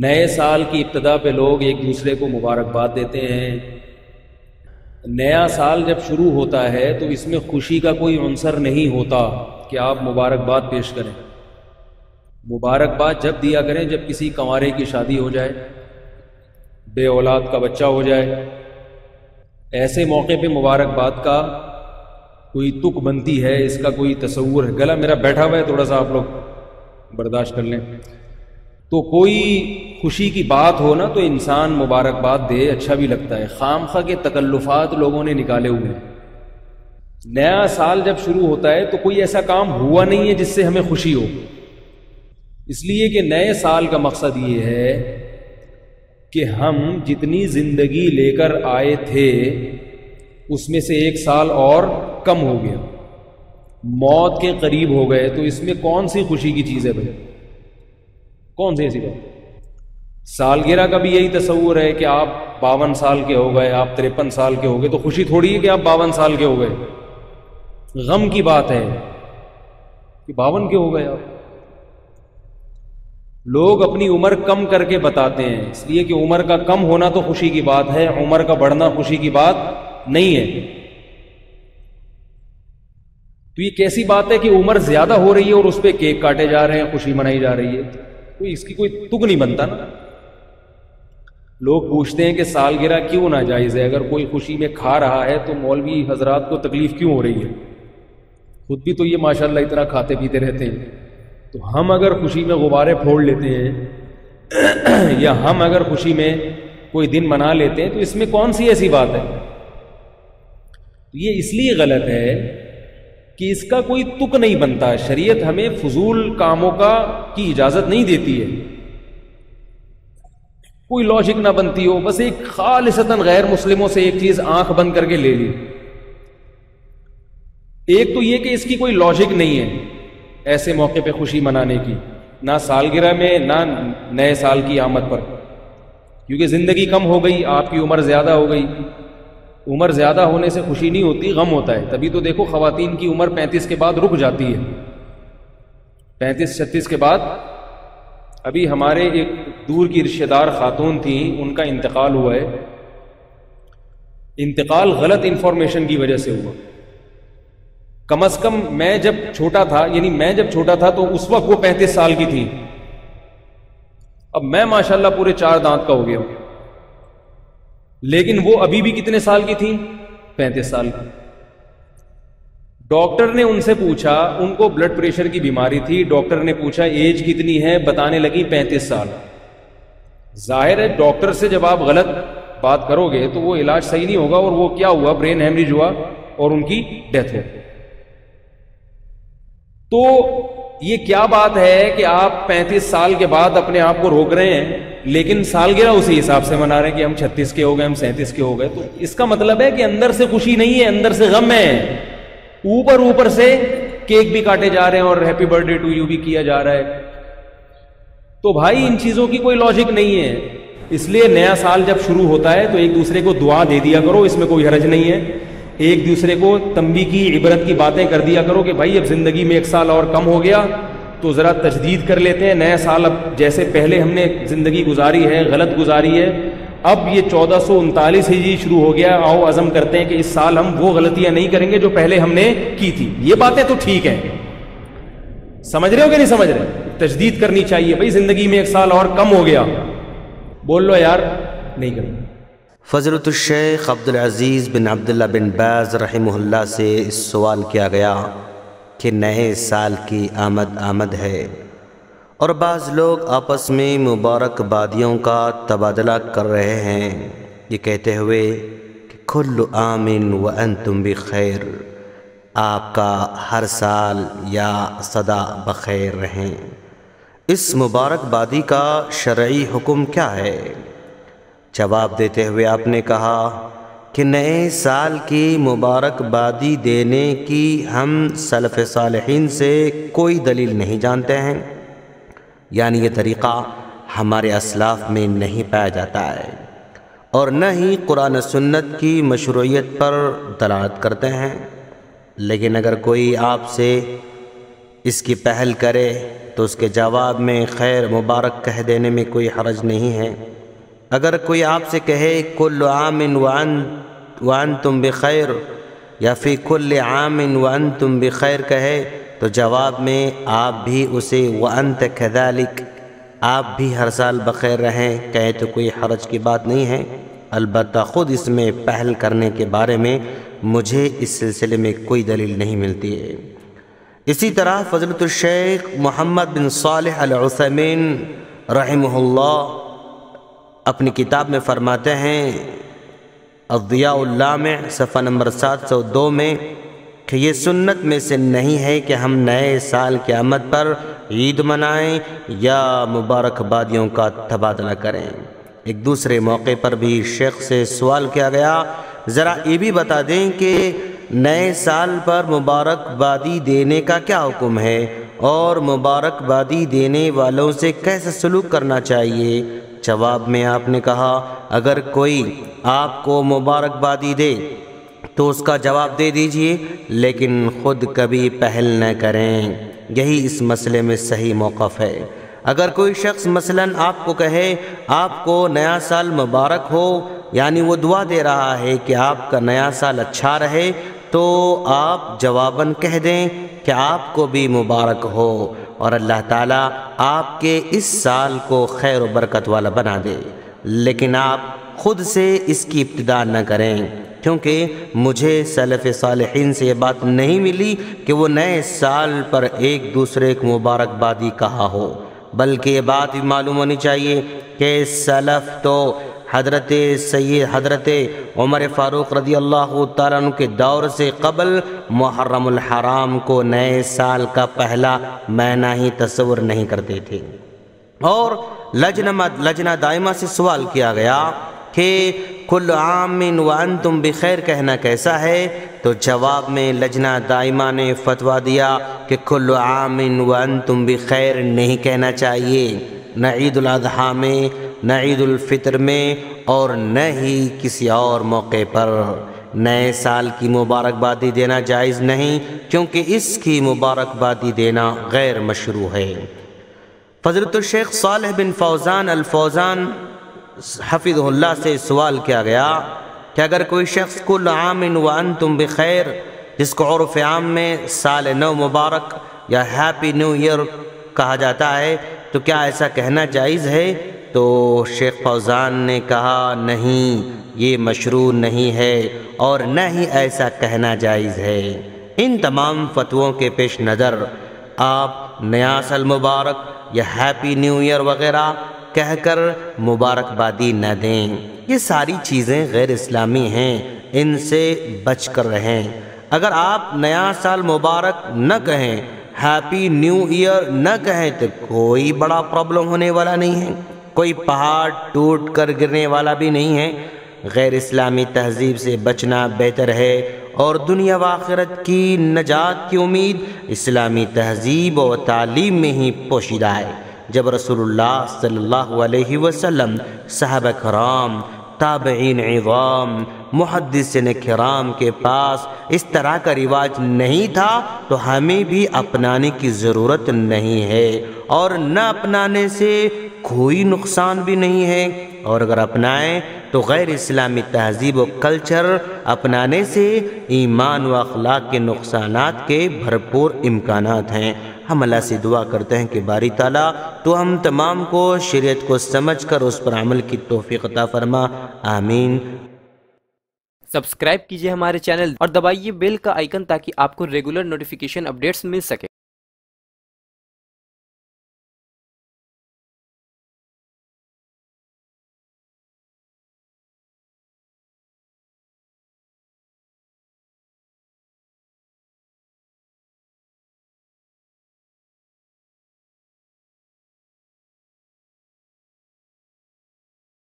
नए साल की इब्तदा पे लोग एक दूसरे को मुबारकबाद देते हैं। नया साल जब शुरू होता है तो इसमें खुशी का कोई अंसर नहीं होता कि आप मुबारकबाद पेश करें। मुबारकबाद जब दिया करें जब किसी कंवारे की शादी हो जाए, बे औलाद का बच्चा हो जाए, ऐसे मौके पे मुबारकबाद का कोई तुक बनती है, इसका कोई तसव्वुर है। गला मेरा बैठा हुआ है, थोड़ा सा आप लोग बर्दाश्त कर लें। तो कोई खुशी की बात हो ना तो इंसान मुबारकबाद दे, अच्छा भी लगता है। खामखा के तकल्लुफात लोगों ने निकाले हुए हैं। नया साल जब शुरू होता है तो कोई ऐसा काम हुआ नहीं है जिससे हमें खुशी हो, इसलिए कि नए साल का मकसद ये है कि हम जितनी ज़िंदगी लेकर आए थे उसमें से एक साल और कम हो गया, मौत के करीब हो गए। तो इसमें कौन सी खुशी की चीज़ है भाई, कौन सी ऐसी बात। सालगिरह का भी यही तस्वुर है कि आप 52 साल के हो गए, आप 53 साल के हो गए, तो खुशी थोड़ी है कि आप 52 साल के हो गए। गम की बात है कि 52 के हो गए आप। लोग अपनी उम्र कम करके बताते हैं, इसलिए कि उम्र का कम होना तो खुशी की बात है, उम्र का बढ़ना खुशी की बात नहीं है। तो ये कैसी बात है कि उम्र ज्यादा हो रही है और उस पर केक काटे जा रहे हैं, खुशी मनाई जा रही है। तो इसकी कोई तुक नहीं बनता ना। लोग पूछते हैं कि सालगिरह क्यों नाजायज़ है, अगर कोई खुशी में खा रहा है तो मौलवी हजरात को तकलीफ क्यों हो रही है। खुद भी तो ये माशाल्लाह इतना खाते पीते रहते हैं। तो हम अगर खुशी में गुब्बारे फोड़ लेते हैं या हम अगर खुशी में कोई दिन मना लेते हैं तो इसमें कौन सी ऐसी बात है। ये इसलिए गलत है कि इसका कोई तुक नहीं बनता। शरीयत हमें फजूल कामों की इजाजत नहीं देती है। कोई लॉजिक ना बनती हो, बस एक खालिसतन गैर मुस्लिमों से एक चीज आंख बंद करके ले ली। एक तो यह कि इसकी कोई लॉजिक नहीं है ऐसे मौके पे खुशी मनाने की, ना सालगिरह में ना नए साल की आमद पर, क्योंकि जिंदगी कम हो गई, आपकी उम्र ज्यादा हो गई। उम्र ज़्यादा होने से खुशी नहीं होती, गम होता है। तभी तो देखो ख़वातीन की उम्र 35 के बाद रुक जाती है, 35-36 के बाद। अभी हमारे एक दूर की रिश्तेदार खातून थी, उनका इंतकाल हुआ है। इंतकाल गलत इन्फॉर्मेशन की वजह से हुआ। कम से कम मैं जब छोटा था, यानी मैं जब छोटा था तो उस वक्त वो 35 साल की थी। अब मैं माशाल्लाह पूरे 4 दांत का हो गया हूँ, लेकिन वो अभी भी कितने साल की थी, 35 साल की। डॉक्टर ने उनसे पूछा, उनको ब्लड प्रेशर की बीमारी थी, डॉक्टर ने पूछा एज कितनी है, बताने लगी 35 साल। जाहिर है डॉक्टर से जब आप गलत बात करोगे तो वो इलाज सही नहीं होगा, और वो क्या हुआ, ब्रेन हेमरेज हुआ और उनकी डेथ हो। तो ये क्या बात है कि आप 35 साल के बाद अपने आप को रोक रहे हैं, लेकिन सालगिरह उसी हिसाब से मना रहे हैं कि हम 36 के हो गए, हम 37 के हो गए। तो इसका मतलब है कि अंदर से खुशी नहीं है, अंदर से गम है। ऊपर ऊपर से केक भी काटे जा रहे हैं और हैप्पी बर्थडे टू यू भी किया जा रहा है। तो भाई इन चीज़ों की कोई लॉजिक नहीं है। इसलिए नया साल जब शुरू होता है तो एक दूसरे को दुआ दे दिया करो, इसमें कोई हरज नहीं है। एक दूसरे को तंबी की, इबरत की बातें कर दिया करो कि भाई अब ज़िंदगी में एक साल और कम हो गया तो ज़रा तजदीद कर लेते हैं। नया साल अब जैसे पहले हमने ज़िंदगी गुजारी है, गलत गुजारी है, अब ये 1439 हिजरी शुरू हो गया, आओ अज़म करते हैं कि इस साल हम वो गलतियां नहीं करेंगे जो पहले हमने की थी। ये बातें तो ठीक हैं, समझ रहे हो कि नहीं समझ रहे। तजदीद करनी चाहिए, भाई ज़िंदगी में एक साल और कम हो गया, बोल लो यार नहीं करेंगे। फज़लतुश शेख अब्दुल अज़ीज़ बिन अब्दुल्ला बिन बाज़ रहमहुल्लाह से इस सवाल किया गया कि नए साल की आमद है और बाज़ लोग आपस में मुबारकबादियों का तबादला कर रहे हैं, ये कहते हुए कि कुल्लु आमिन व अंतुम बख़ैर, आपका हर साल या सदा बख़ैर रहें। इस मुबारकबादी का शरई हुक्म क्या है? जवाब देते हुए आपने कहा कि नए साल की मुबारकबादी देने की हम सलफ़ सालिहीन से कोई दलील नहीं जानते हैं, यानी ये तरीक़ा हमारे असलाफ़ में नहीं पाया जाता है और न ही कुरान सुन्नत की मशरूइयत पर दलालत करते हैं। लेकिन अगर कोई आपसे इसकी पहल करे तो उसके जवाब में खैर मुबारक कह देने में कोई हरज नहीं है। अगर कोई आपसे कहे कुल आमिन वान तुम बखैर या फिर कुल आमिन वान तुम बखैर कहे तो जवाब में आप भी उसे वअंत कज़ालिक आप भी हर साल बखैर रहें कहे तो कोई हरज की बात नहीं है। अलबत्ता ख़ुद इसमें पहल करने के बारे में मुझे इस सिलसिले में कोई दलील नहीं मिलती है। इसी तरह फ़ज़लतुल Sheikh Muhammad bin Salih al Uthaymeen रहमहुल्लाह अपनी किताब में फ़रमाते हैं अज़्ज़ियाउल लामे सफ़ा नंबर 702 में कि ये सुन्नत में से नहीं है कि हम नए साल की आमद पर ईद मनाएं या मुबारकबादियों का तबादला करें। एक दूसरे मौके पर भी शेख से सवाल किया गया, ज़रा ये भी बता दें कि नए साल पर मुबारकबादी देने का क्या हुक्म है और मुबारकबादी देने वालों से कैसा सलूक करना चाहिए। जवाब में आपने कहा अगर कोई आपको मुबारकबादी दे तो उसका जवाब दे दीजिए लेकिन ख़ुद कभी पहल न करें, यही इस मसले में सही मौक़िफ़ है। अगर कोई शख्स मसलन आपको कहे आपको नया साल मुबारक हो यानी वो दुआ दे रहा है कि आपका नया साल अच्छा रहे तो आप जवाबन कह दें कि आपको भी मुबारक हो और अल्लाह ताला आपके इस साल को खैर व बरकत वाला बना दे, लेकिन आप ख़ुद से इसकी इब्तिदा न करें क्योंकि मुझे सलफ़ सालिहीन से ये बात नहीं मिली कि वो नए साल पर एक दूसरे को मुबारकबादी कहा हो, बल्कि ये बात भी मालूम होनी चाहिए कि सलफ़ तो हज़रत उमर फ़ारूक़ रज़ी अल्लाह तआला अन्हु के दौर से क़बल मुहर्रमुल हराम को नए साल का पहला महीना ही तस्वुर नहीं करते थे। और लजना दाइमा से सवाल किया गया कि कुल आमिन व अंतुम बखैर कहना कैसा है, तो जवाब में लजना दाइमा ने फतवा दिया कि कुल आमिन व अंतुम बखैर नहीं कहना चाहिए, न ईद उल अज़हा में न ईद उल फ़ितर में और न ही किसी और मौके पर नए साल की मुबारकबादी देना जायज़ नहीं क्योंकि इसकी मुबारकबादी देना गैर मशरू है। फ़ज़लतुल शेख सालिह बिन फौज़ान अल फौज़ान हफ़िज़हुल्लाह से सवाल किया गया कि अगर कोई शख्स कुल आमिन व अंतुम बखैर जिसको उर्फ़ आम में साल नव मुबारक या हैप्पी न्यू ईयर कहा जाता है तो क्या ऐसा कहना जायज़ है, तो शेख फौज़ान ने कहा नहीं, ये मशरू नहीं है और न ही ऐसा कहना जायज़ है। इन तमाम फतवों के पेश नज़र आप नया साल मुबारक या हैप्पी न्यू ईयर वग़ैरह कहकर मुबारकबादी न दें, ये सारी चीज़ें गैर इस्लामी हैं, इनसे बच कर रहें। अगर आप नया साल मुबारक न कहें हैप्पी न्यू ईयर न कहें तो कोई बड़ा प्रॉब्लम होने वाला नहीं है, कोई पहाड़ टूट कर गिरने वाला भी नहीं है। गैर इस्लामी तहजीब से बचना बेहतर है और दुनिया व आखिरत की नजात की उम्मीद इस्लामी तहजीब व तालीम में ही पोशीदा है। जब रसूलुल्लाह सल्लल्लाहु अलैहि वसल्लम सहाबा कराम ताबईन इज़ाम मुहद्दिसीन किराम के पास इस तरह का रिवाज नहीं था तो हमें भी अपनाने की ज़रूरत नहीं है और न अपनाने से कोई नुकसान भी नहीं है, और अगर अपनाएं तो गैर इस्लामी तहजीब व कल्चर अपनाने से ईमान व अखलाक के नुकसानात के भरपूर इम्कानात हैं। हम अल्लाह से दुआ करते हैं कि बारी ताला तो हम तमाम को शरीयत को समझकर उस पर अमल की तौफीक अता फरमा, आमीन। सब्सक्राइब कीजिए हमारे चैनल और दबाइए बेल का आइकन ताकि आपको रेगुलर नोटिफिकेशन अपडेट्स मिल सके।